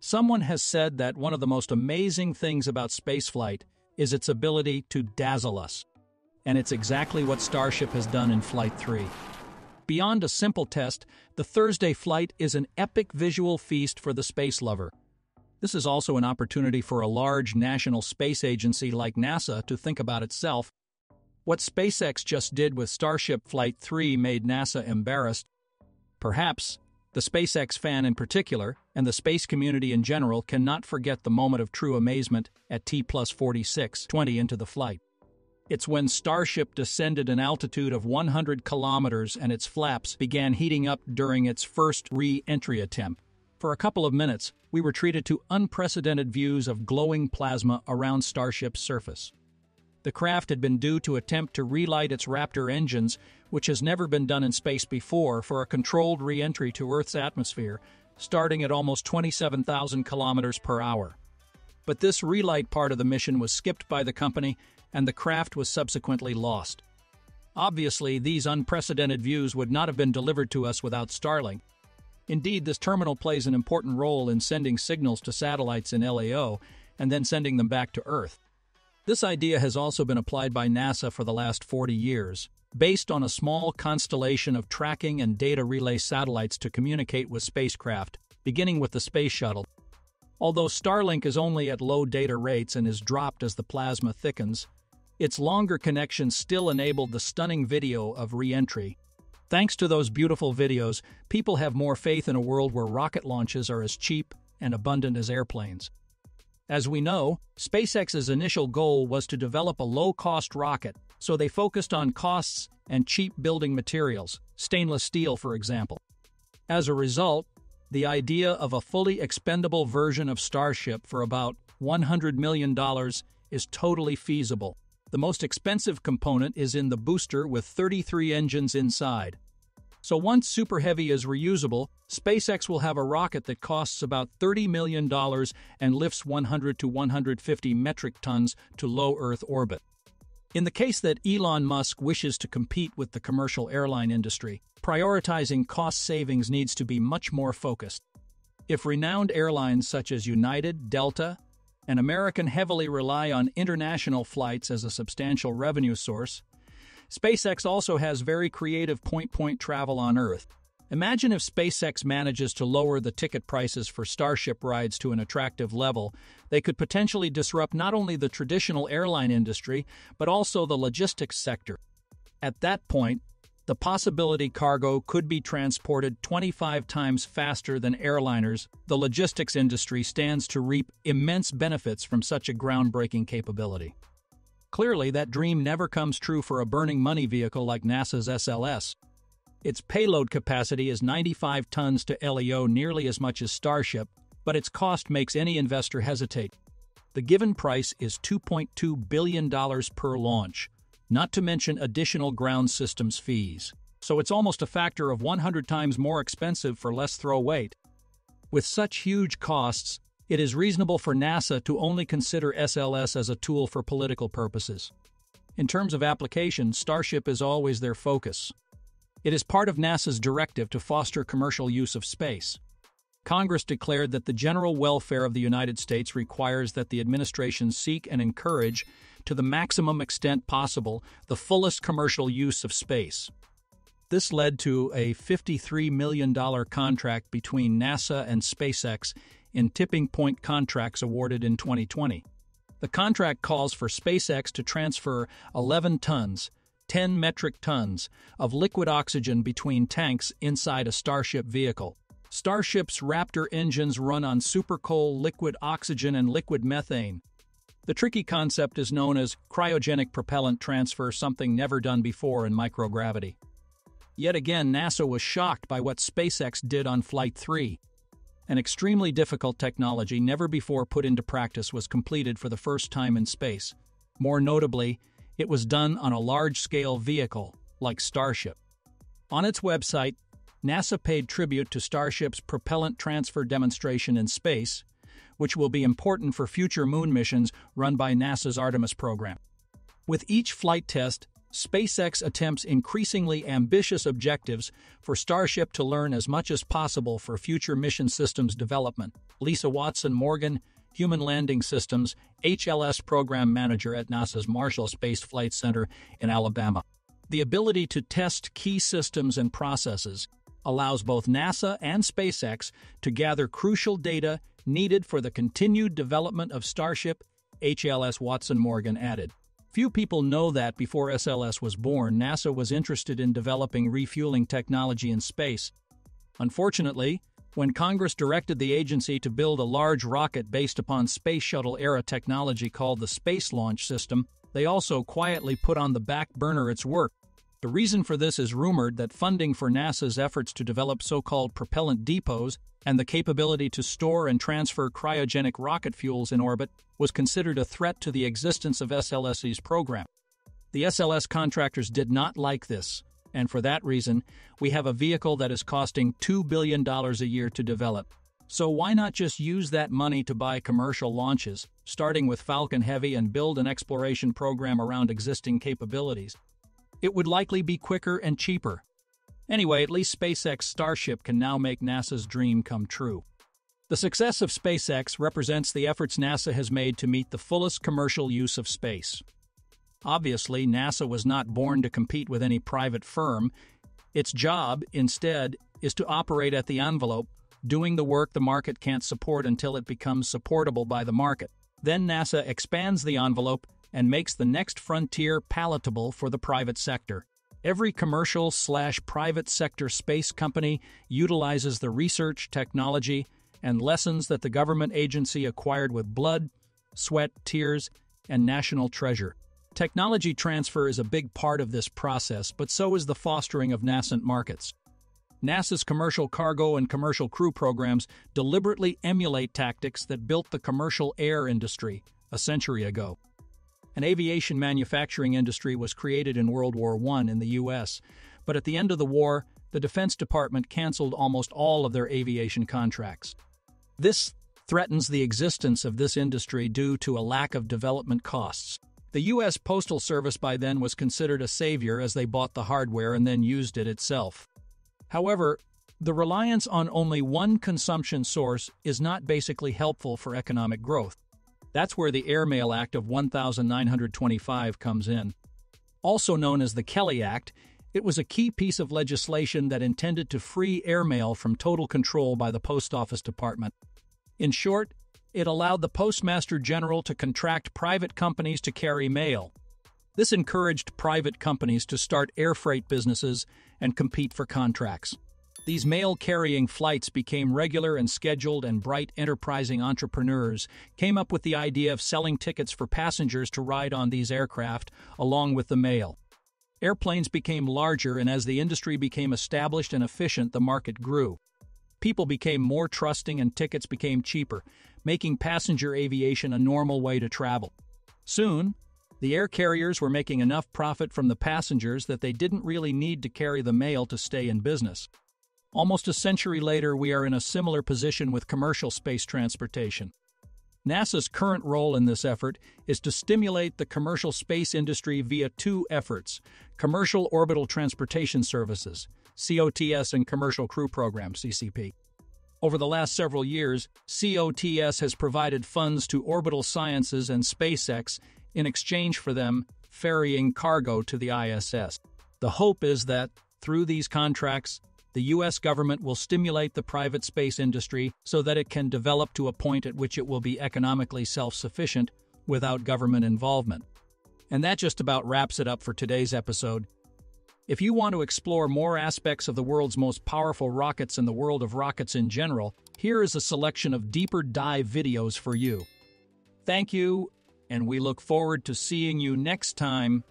Someone has said that one of the most amazing things about spaceflight is its ability to dazzle us. And it's exactly what Starship has done in Flight 3. Beyond a simple test, the Thursday flight is an epic visual feast for the space lover. This is also an opportunity for a large national space agency like NASA to think about itself. What SpaceX just did with Starship Flight 3 made NASA embarrassed. Perhaps the SpaceX fan in particular, and the space community in general, cannot forget the moment of true amazement at T+46:20 into the flight. It's when Starship descended an altitude of 100 kilometers and its flaps began heating up during its first re-entry attempt. For a couple of minutes, we were treated to unprecedented views of glowing plasma around Starship's surface. The craft had been due to attempt to relight its Raptor engines, which has never been done in space before, for a controlled re-entry to Earth's atmosphere, starting at almost 27,000 kilometers per hour. But this relight part of the mission was skipped by the company, and the craft was subsequently lost. Obviously, these unprecedented views would not have been delivered to us without Starlink. Indeed, this terminal plays an important role in sending signals to satellites in LEO and then sending them back to Earth. This idea has also been applied by NASA for the last 40 years, based on a small constellation of tracking and data relay satellites to communicate with spacecraft, beginning with the space shuttle. Although Starlink is only at low data rates and is dropped as the plasma thickens, its longer connection still enabled the stunning video of re-entry. Thanks to those beautiful videos, people have more faith in a world where rocket launches are as cheap and abundant as airplanes. As we know, SpaceX's initial goal was to develop a low-cost rocket, so they focused on costs and cheap building materials, stainless steel, for example. As a result, the idea of a fully expendable version of Starship for about $100 million is totally feasible. The most expensive component is in the booster with 33 engines inside. So once Super Heavy is reusable, SpaceX will have a rocket that costs about $30 million and lifts 100 to 150 metric tons to low Earth orbit. In the case that Elon Musk wishes to compete with the commercial airline industry, prioritizing cost savings needs to be much more focused. If renowned airlines such as United, Delta, and American heavily rely on international flights as a substantial revenue source, SpaceX also has very creative point-to-point travel on Earth. Imagine if SpaceX manages to lower the ticket prices for Starship rides to an attractive level. They could potentially disrupt not only the traditional airline industry, but also the logistics sector. At that point, the possibility cargo could be transported 25 times faster than airliners. The logistics industry stands to reap immense benefits from such a groundbreaking capability. Clearly, that dream never comes true for a burning money vehicle like NASA's SLS. Its payload capacity is 95 tons to LEO, nearly as much as Starship, but its cost makes any investor hesitate. The given price is $2.2 billion per launch, not to mention additional ground systems fees. So it's almost a factor of 100 times more expensive for less throw weight. With such huge costs, it is reasonable for NASA to only consider SLS as a tool for political purposes. In terms of application, Starship is always their focus. It is part of NASA's directive to foster commercial use of space. Congress declared that the general welfare of the United States requires that the administration seek and encourage, to the maximum extent possible, the fullest commercial use of space. This led to a $53 million contract between NASA and SpaceX in tipping point contracts awarded in 2020. The contract calls for SpaceX to transfer 11 tons, 10 metric tons, of liquid oxygen between tanks inside a Starship vehicle. Starship's Raptor engines run on supercoal, liquid oxygen, and liquid methane. The tricky concept is known as cryogenic propellant transfer, something never done before in microgravity. Yet again, NASA was shocked by what SpaceX did on Flight 3. An extremely difficult technology never before put into practice was completed for the first time in space. More notably, it was done on a large-scale vehicle, like Starship. On its website, NASA paid tribute to Starship's propellant transfer demonstration in space, which will be important for future moon missions run by NASA's Artemis program. With each flight test, SpaceX attempts increasingly ambitious objectives for Starship to learn as much as possible for future mission systems development. Lisa Watson-Morgan, Human Landing Systems, HLS Program Manager at NASA's Marshall Space Flight Center in Alabama. The ability to test key systems and processes allows both NASA and SpaceX to gather crucial data needed for the continued development of Starship, HLS Watson-Morgan added. Few people know that before SLS was born, NASA was interested in developing refueling technology in space. Unfortunately, when Congress directed the agency to build a large rocket based upon space shuttle-era technology called the Space Launch System, they also quietly put on the back burner its work. The reason for this is rumored that funding for NASA's efforts to develop so-called propellant depots and the capability to store and transfer cryogenic rocket fuels in orbit was considered a threat to the existence of SLS's program. The SLS contractors did not like this, and for that reason, we have a vehicle that is costing $2 billion a year to develop. So why not just use that money to buy commercial launches, starting with Falcon Heavy, and build an exploration program around existing capabilities? It would likely be quicker and cheaper. Anyway, at least SpaceX Starship can now make NASA's dream come true. The success of SpaceX represents the efforts NASA has made to meet the fullest commercial use of space. Obviously, NASA was not born to compete with any private firm. Its job, instead, is to operate at the envelope, doing the work the market can't support until it becomes supportable by the market. Then NASA expands the envelope and makes the next frontier palatable for the private sector. Every commercial/private sector space company utilizes the research, technology, and lessons that the government agency acquired with blood, sweat, tears, and national treasure. Technology transfer is a big part of this process, but so is the fostering of nascent markets. NASA's commercial cargo and commercial crew programs deliberately emulate tactics that built the commercial air industry a century ago. An aviation manufacturing industry was created in World War I in the U.S., but at the end of the war, the Defense Department canceled almost all of their aviation contracts. This threatens the existence of this industry due to a lack of development costs. The U.S. Postal Service by then was considered a savior as they bought the hardware and then used it itself. However, the reliance on only one consumption source is not basically helpful for economic growth. That's where the Air Mail Act of 1925 comes in. Also known as the Kelly Act, it was a key piece of legislation that intended to free airmail from total control by the Post Office Department. In short, it allowed the Postmaster General to contract private companies to carry mail. This encouraged private companies to start air freight businesses and compete for contracts. These mail-carrying flights became regular and scheduled, and bright, enterprising entrepreneurs came up with the idea of selling tickets for passengers to ride on these aircraft along with the mail. Airplanes became larger, and as the industry became established and efficient, the market grew. People became more trusting and tickets became cheaper, making passenger aviation a normal way to travel. Soon, the air carriers were making enough profit from the passengers that they didn't really need to carry the mail to stay in business. Almost a century later, we are in a similar position with commercial space transportation. NASA's current role in this effort is to stimulate the commercial space industry via two efforts: Commercial Orbital Transportation Services, COTS, and Commercial Crew Program, CCP. Over the last several years, COTS has provided funds to Orbital Sciences and SpaceX in exchange for them ferrying cargo to the ISS. The hope is that, through these contracts, the U.S. government will stimulate the private space industry so that it can develop to a point at which it will be economically self-sufficient without government involvement. And that just about wraps it up for today's episode. If you want to explore more aspects of the world's most powerful rockets and the world of rockets in general, here is a selection of deeper dive videos for you. Thank you, and we look forward to seeing you next time.